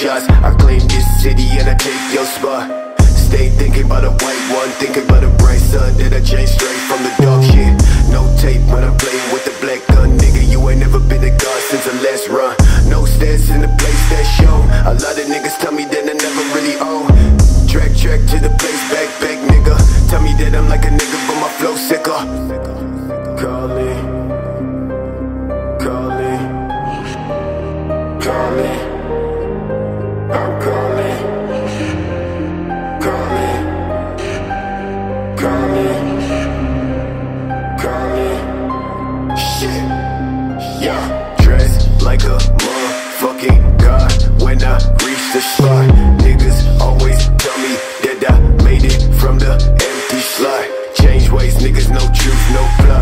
shots. I claim this city and I take your spot. Stay thinking about a white one, thinking about a bright sun. Then I change straight from the dark shit. No tape when I'm playing with the black gun. Nigga, you ain't never been a god since the last run. No stance in the place that shown. A lot of niggas tell me that I never really own. Track to the place, back, nigga. Tell me that I'm like a nigga, but my flow sicker. Calling. I'm calling. Calling. Shit. Yeah. Dress like a motherfucking god when I reach the spot. Niggas always tell me that I made it from the empty slot. Change ways, niggas, no truth, no plot.